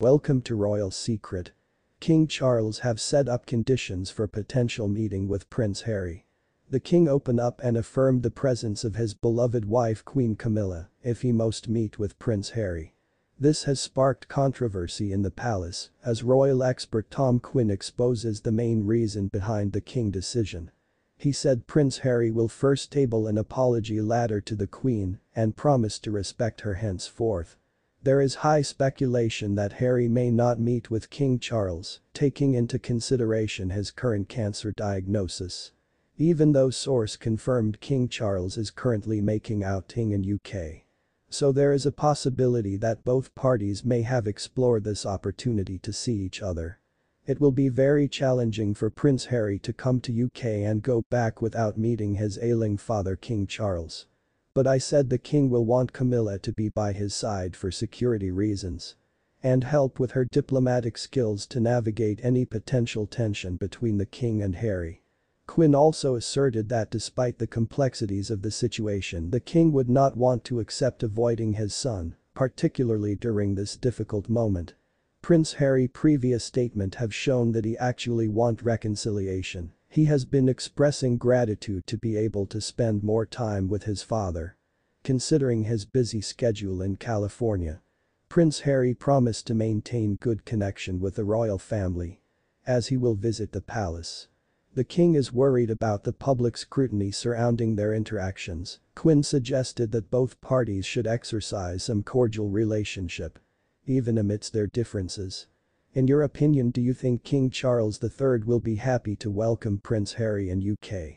Welcome to Royal Secret. King Charles have set up conditions for potential meeting with Prince Harry. The king opened up and affirmed the presence of his beloved wife Queen Camilla if he must meet with Prince Harry. This has sparked controversy in the palace as royal expert Tom Quinn exposes the main reason behind the king's decision. He said Prince Harry will first table an apology letter to the Queen and promise to respect her henceforth. There is high speculation that Harry may not meet with King Charles, taking into consideration his current cancer diagnosis. Even though source confirmed King Charles is currently making outing in UK. So there is a possibility that both parties may have explored this opportunity to see each other. It will be very challenging for Prince Harry to come to UK and go back without meeting his ailing father King Charles. But I said the king will want Camilla to be by his side for security reasons. And help with her diplomatic skills to navigate any potential tension between the king and Harry. Quinn also asserted that despite the complexities of the situation, the king would not want to accept avoiding his son, particularly during this difficult moment. Prince Harry's previous statements have shown that he actually wants reconciliation. He has been expressing gratitude to be able to spend more time with his father. Considering his busy schedule in California, Prince Harry promised to maintain good connection with the royal family as he will visit the palace. The king is worried about the public scrutiny surrounding their interactions. Quinn suggested that both parties should exercise some cordial relationship, even amidst their differences. In your opinion, do you think King Charles III will be happy to welcome Prince Harry in UK?